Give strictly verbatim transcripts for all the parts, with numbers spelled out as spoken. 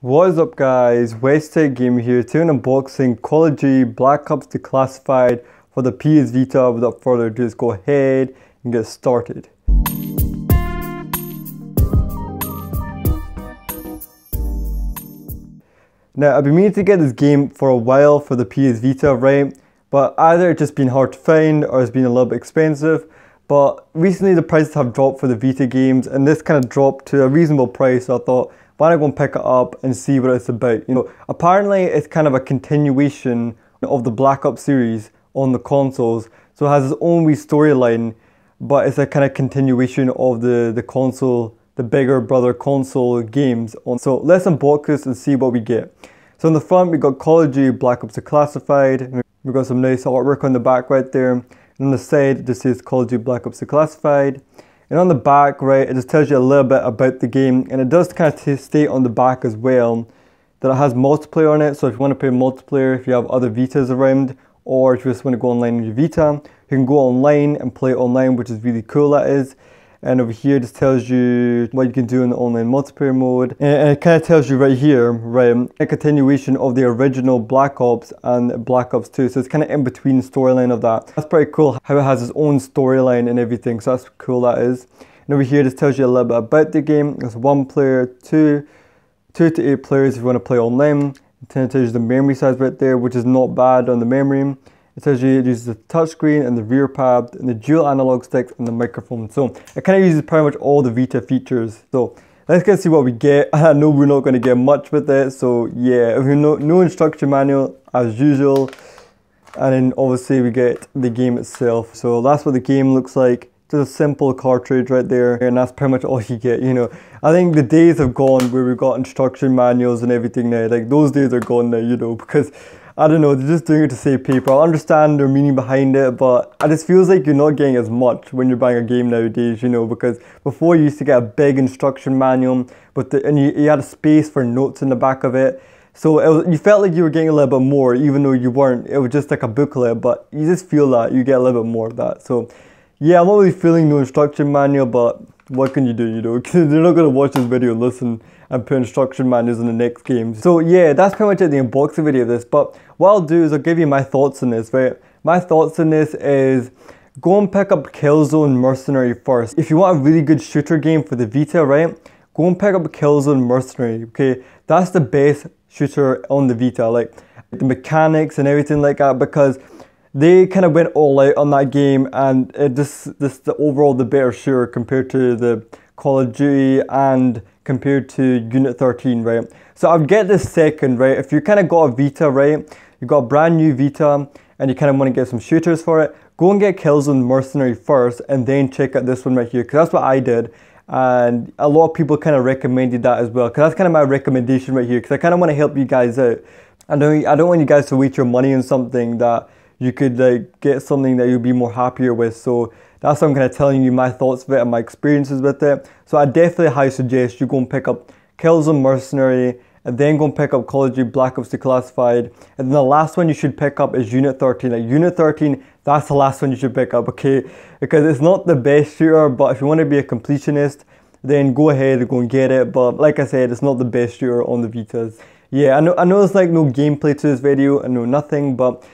What is up guys, West Tech Gamer here, today I'm unboxing Call of Duty Black Ops Declassified for the P S Vita. Without further ado, let's go ahead and get started. Now, I've been meaning to get this game for a while for the P S Vita, right? But either it's just been hard to find or it's been a little bit expensive. But recently the prices have dropped for the Vita games, and this kind of dropped to a reasonable price, so I thought, why not go and pick it up and see what it's about? You know, apparently it's kind of a continuation of the Black Ops series on the consoles. So it has its own wee storyline, but it's a kind of continuation of the, the console, the bigger brother console games. So let's unbox this and see what we get. So on the front, we got Call of Duty Black Ops Declassified. We've got some nice artwork on the back right there. And on the side, it just says Call of Duty Black Ops Declassified. And on the back, right, it just tells you a little bit about the game, and it does kind of state on the back as well that it has multiplayer on it. So if you want to play multiplayer, if you have other Vitas around, or if you just want to go online with your Vita, you can go online and play online, which is really cool, that is. And over here, it just tells you what you can do in the online multiplayer mode. And it kind of tells you right here, right, a continuation of the original Black Ops and Black Ops two. So it's kind of in between storyline of that. That's pretty cool how it has its own storyline and everything. So that's cool, that is. And over here, it just tells you a little bit about the game. There's one player, two, two to eight players if you want to play online. It tells you the memory size right there, which is not bad on the memory. It tells you it uses the touchscreen and the rear pad and the dual analog sticks and the microphone. So it kind of uses pretty much all the Vita features. So let's get to see what we get. I know we're not going to get much with it. So yeah, no, no instruction manual as usual. And then obviously we get the game itself. So that's what the game looks like. Just a simple cartridge right there. And that's pretty much all you get, you know. I think the days have gone where we've got instruction manuals and everything now. Like those days are gone now, you know, because I don't know, they're just doing it to save paper. I understand their meaning behind it, but it just feels like you're not getting as much when you're buying a game nowadays, you know, because before you used to get a big instruction manual, but the, and you, you had a space for notes in the back of it. So it was, you felt like you were getting a little bit more, even though you weren't. It was just like a booklet, but you just feel that, you get a little bit more of that. So yeah, I'm not really feeling no instruction manual, but what can you do, you know? They're not going to watch this video and listen and put instruction manuals in the next game. So yeah, that's pretty much it, the unboxing video of this. But what I'll do is I'll give you my thoughts on this, right? My thoughts on this is go and pick up Killzone Mercenary first. If you want a really good shooter game for the Vita, right? Go and pick up Killzone Mercenary, okay? That's the best shooter on the Vita, like the mechanics and everything like that, because they kind of went all out on that game, and it just, this the overall the better shooter compared to the Call of Duty and compared to Unit thirteen, right? So I'd get this second, right? If you kind of got a Vita, right? You got a brand new Vita and you kind of want to get some shooters for it, go and get Killzone Mercenary first and then check out this one right here, because that's what I did. And a lot of people kind of recommended that as well, because that's kind of my recommendation right here, because I kind of want to help you guys out. I don't, I don't want you guys to waste your money on something that you could like get something that you'll be more happier with. So that's what I'm kind of telling you, my thoughts of it and my experiences with it. So I definitely highly suggest you go and pick up Killzone Mercenary and then go and pick up Call of Duty Black Ops Declassified. And then the last one you should pick up is Unit thirteen. Like Unit thirteen, that's the last one you should pick up, okay? Because it's not the best shooter, but if you want to be a completionist, then go ahead and go and get it. But like I said, it's not the best shooter on the Vitas. Yeah, I know, I know it's like no gameplay to this video, I know nothing, but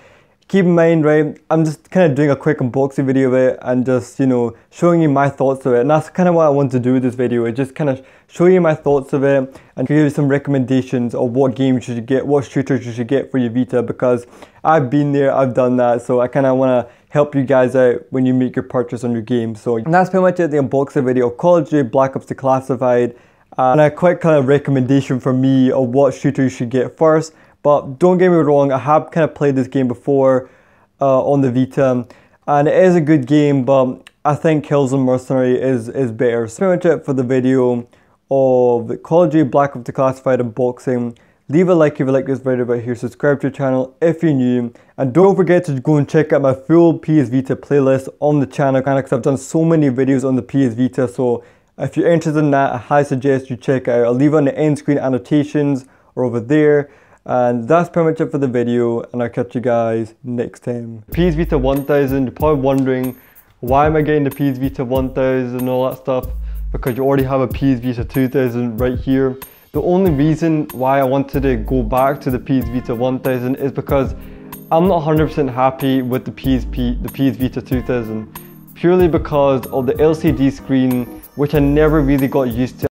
keep in mind, right, I'm just kind of doing a quick unboxing video of it and just, you know, showing you my thoughts of it. And that's kind of what I want to do with this video, is just kind of show you my thoughts of it and give you some recommendations of what games you should get, what shooters you should get for your Vita, because I've been there, I've done that, so I kind of want to help you guys out when you make your purchase on your game. So and that's pretty much it, the unboxing video of Call of Duty Black Ops Declassified, uh, and a quick kind of recommendation from me of what shooter you should get first. But don't get me wrong, I have kind of played this game before uh, on the Vita, and it is a good game, but I think Killzone Mercenary is, is better. So that's pretty much it for the video of Call of Duty Black Ops Declassified unboxing. Leave a like if you like this video right here, subscribe to the channel if you're new, and don't forget to go and check out my full P S Vita playlist on the channel, because I've done so many videos on the P S Vita, so if you're interested in that, I highly suggest you check it out. I'll leave it on the end screen annotations or over there. And that's pretty much it for the video, and I'll catch you guys next time. P S Vita one thousand, you're probably wondering, why am I getting the P S Vita one thousand and all that stuff? Because you already have a P S Vita two thousand right here. The only reason why I wanted to go back to the P S Vita one thousand is because I'm not one hundred percent happy with the P S P, the P S Vita two thousand, purely because of the L C D screen, which I never really got used to.